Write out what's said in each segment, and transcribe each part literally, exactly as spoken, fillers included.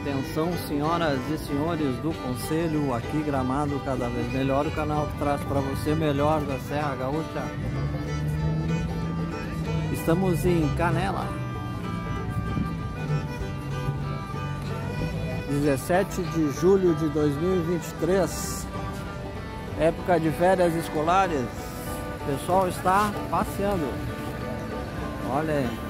Atenção, senhoras e senhores do Conselho, aqui Gramado cada vez melhor, o canal que traz para você melhor da Serra Gaúcha. Estamos em Canela, dezessete de julho de dois mil e vinte e três, época de férias escolares, o pessoal está passeando, olha aí.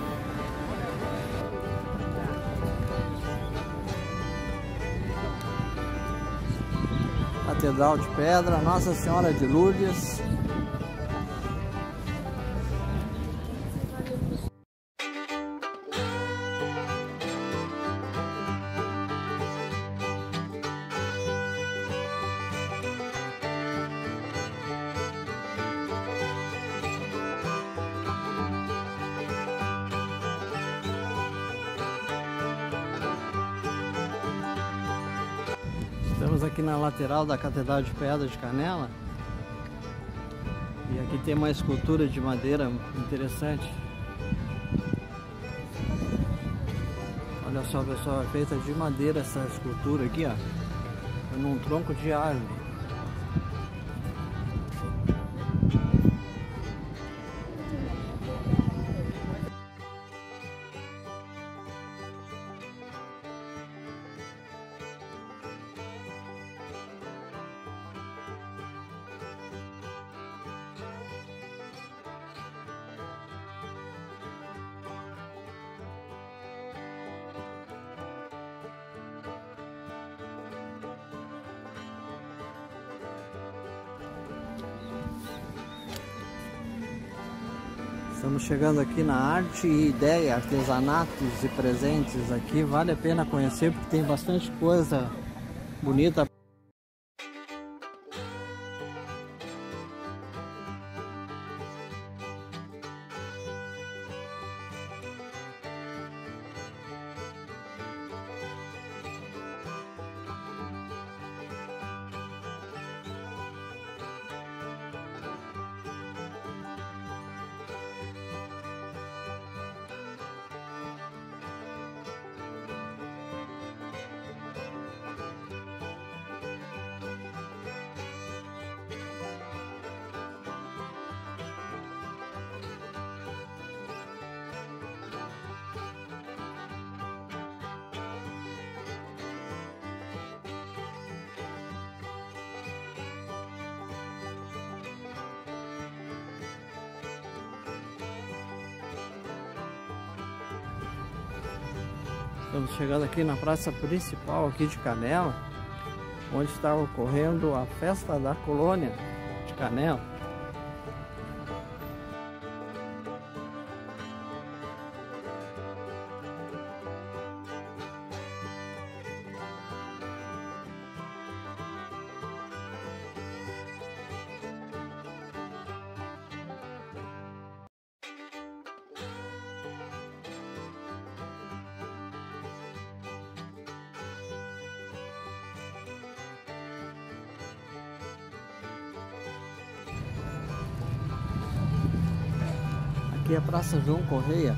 Catedral de Pedra, Nossa Senhora de Lourdes. Estamos aqui na lateral da Catedral de Pedra de Canela e aqui tem uma escultura de madeira interessante. Olha só, pessoal, é feita de madeira essa escultura aqui, ó, num tronco de árvore. Estamos chegando aqui na Arte e Ideia, artesanatos e presentes aqui. Vale a pena conhecer porque tem bastante coisa bonita. Estamos chegando aqui na praça principal aqui de Canela, onde está ocorrendo a Festa da Colônia de Canela. Aqui é a Praça João Correia.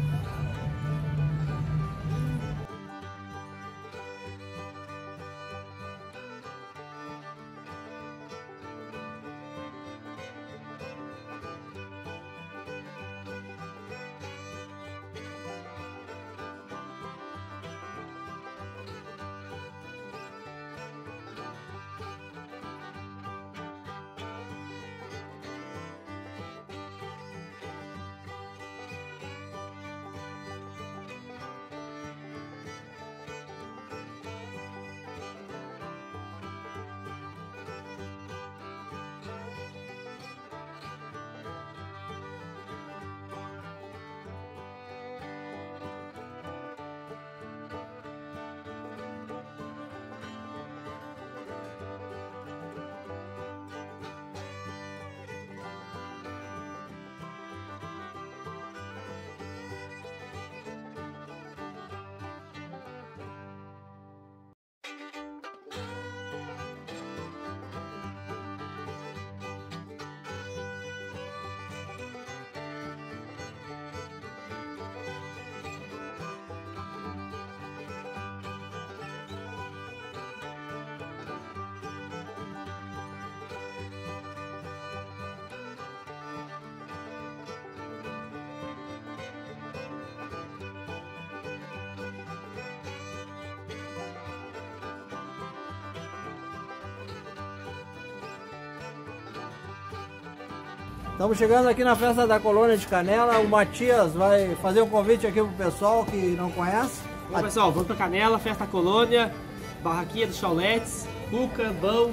Estamos chegando aqui na Festa da Colônia de Canela. O Matias vai fazer um convite aqui pro pessoal que não conhece. Bom, pessoal, vamos pra Canela, Festa da Colônia, barraquinha dos chauletes, cuca, bão.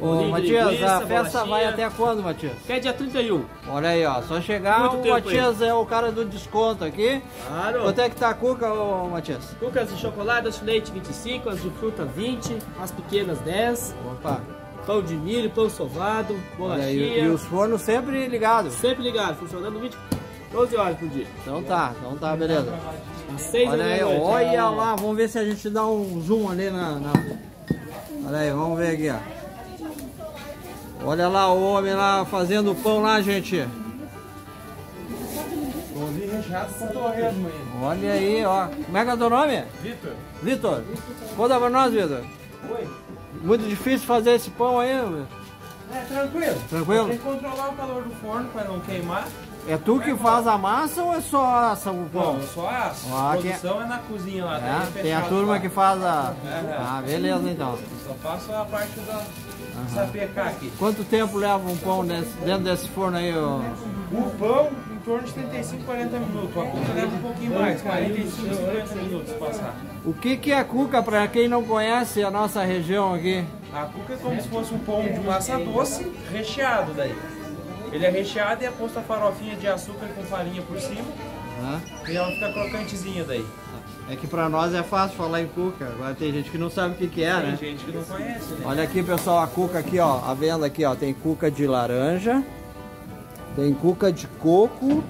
Ô, Matias, linguiça, a festa vai até quando, Matias? Até dia trinta e um. Olha aí, ó, só chegar. Muito o Matias aí. É o cara do desconto aqui. Claro. Quanto é que tá a cuca, ô, Matias? Cucas de chocolate, de leite vinte e cinco, as de fruta vinte, as pequenas dez. Opa. Pão de milho, pão sovado, bolachinha. Aí, e os fornos sempre ligados? Sempre ligados, funcionando vinte, doze horas por dia. Então tá, então tá, beleza. Seis olha aí, olha lá, vamos ver se a gente dá um zoom ali na... na... Olha aí, vamos ver aqui, ó. Olha lá o homem lá fazendo pão lá, gente. Olha aí, ó. Como é que é o teu nome? Vitor. Vitor, conta pra nós, Vitor. Oi. Muito difícil fazer esse pão aí, meu. É, tranquilo. Tranquilo? Tem que controlar o calor do forno pra não queimar. É tu que faz a massa ou é só assa o pão? Não, só assa. Ah, a produção é... é na cozinha lá. É, tem, tem a turma que faz a... É, ah, beleza então. Só faço a parte da... Uhum. Aqui. Quanto tempo leva um pão nesse, dentro desse forno aí? Ó? O pão em torno de trinta e cinco, quarenta minutos. A cuca leva um pouquinho mais, quarenta e cinco, cinquenta minutos passar. O que, que é a cuca para quem não conhece a nossa região aqui? A cuca é como se fosse um pão de massa doce recheado daí. Ele é recheado e é posto a farofinha de açúcar com farinha por cima. Uhum. E ela fica crocantezinha daí. É que pra nós é fácil falar em cuca, agora tem gente que não sabe o que que é, tem né? Tem gente que não conhece, né? Olha aqui, pessoal, a cuca aqui, ó, a venda aqui, ó, tem cuca de laranja, tem cuca de coco,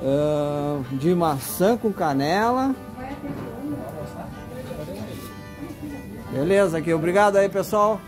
uh, de maçã com canela. Beleza aqui, obrigado aí, pessoal.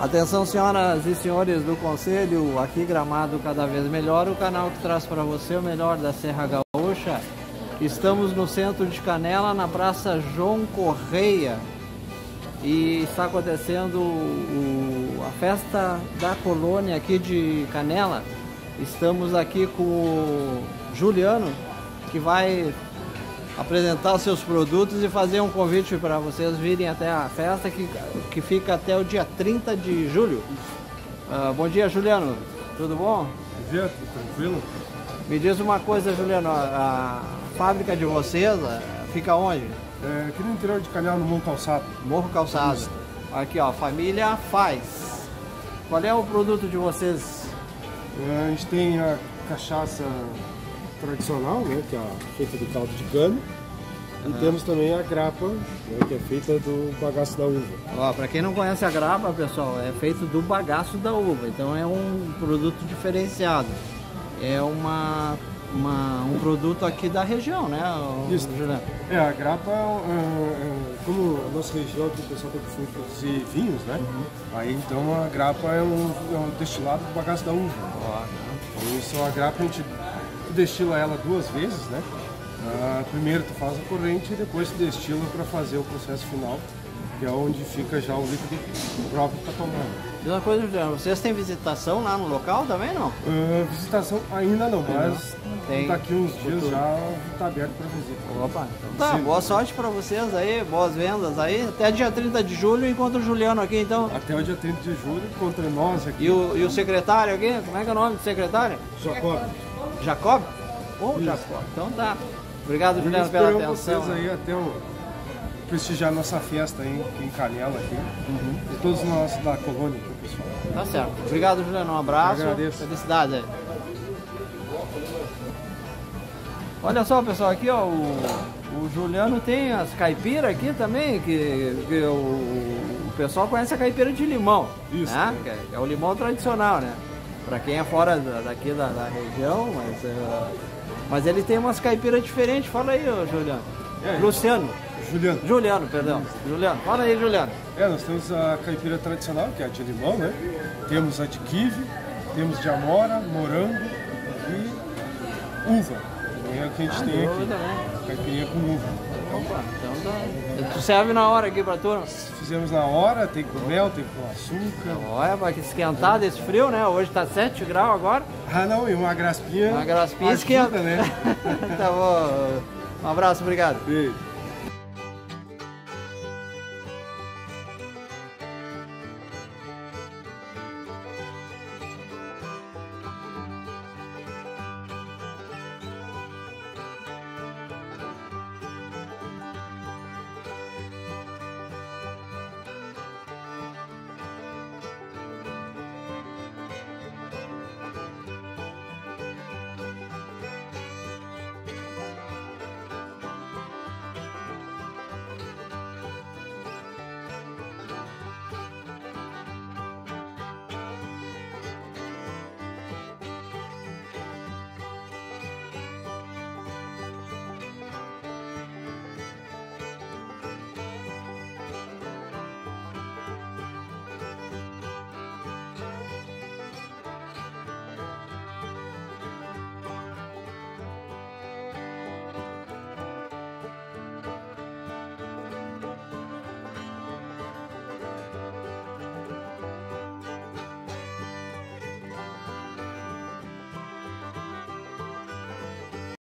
Atenção, senhoras e senhores do Conselho, aqui Gramado cada vez melhor, o canal que traz para você o melhor da Serra Gaúcha. Estamos no centro de Canela, na Praça João Correia, e está acontecendo o, a Festa da Colônia aqui de Canela. Estamos aqui com o Juliano, que vai apresentar os seus produtos e fazer um convite para vocês virem até a festa que, que fica até o dia trinta de julho. Uh, bom dia, Juliano. Tudo bom? Bom dia, tranquilo. Me diz uma coisa, Juliano, a, a fábrica de vocês a, fica onde? É, aqui no interior de Canela, no Morro Calçado. Morro Calçado. Aqui, ó, família Faes. Qual é o produto de vocês? É, a gente tem a cachaça tradicional, né, que é feita do caldo de cana. Uhum. E temos também a grapa, né, que é feita do bagaço da uva. Para quem não conhece a grapa, pessoal, é feito do bagaço da uva, então é um produto diferenciado. É uma, uma, um produto aqui da região, né, isso. Juliano? É, a grapa, é, é, como a nossa região, o pessoal está acostumado a produzir vinhos, né? Uhum. Aí então a grapa é um, é um destilado do bagaço da uva. Uhum. Isso, a grapa a gente destila ela duas vezes, né? Ah, primeiro tu faz a corrente e depois tu destila para fazer o processo final, que é onde fica já o líquido próprio para tomar. E uma coisa, vocês têm visitação lá no local também, não? Uh, visitação ainda não, mas tem. Daqui uns dias futuro. Já está aberto para visita. Opa, então tá, sim. Boa sorte para vocês aí, boas vendas aí. Até dia trinta de julho encontra o Juliano aqui, então. Até o dia trinta de julho encontra nós aqui. E o, e o secretário aqui, como é que é o nome do secretário? Jacob. Jacob? Ou oh, Jacob, então tá. Obrigado, Juliano, pela atenção. Vocês aí até o... prestigiar nossa festa hein, em Canela aqui. Uhum. E todos nós da colônia aqui, pessoal. Tá certo. Obrigado, Juliano. Um abraço. Eu agradeço. Felicidade aí. Olha só, pessoal, aqui ó, o, o Juliano tem as caipiras aqui também, que, que o, o pessoal conhece a caipira de limão. Isso. Né? Né? É o limão tradicional, né? Pra quem é fora daqui da, da região, mas, uh, mas ele tem umas caipiras diferentes. Fala aí, ó, Juliano. É, Luciano. Juliano. Juliano, perdão. Juliano. Fala aí, Juliano. É, nós temos a caipira tradicional, que é a de limão, né? Temos a de kiwi, temos de amora, morango e uva. É o que a gente ah, tem aqui. Também. Caipirinha com uva. Opa, então tá. Tu serve na hora aqui pra turma? Fizemos na hora, tem com mel, tem com açúcar. Olha, vai esquentar desse frio, né? Hoje tá sete graus agora. Ah, não, e uma graspinha. Uma graspinha esquenta, né? Tá bom. Um abraço, obrigado. Beijo.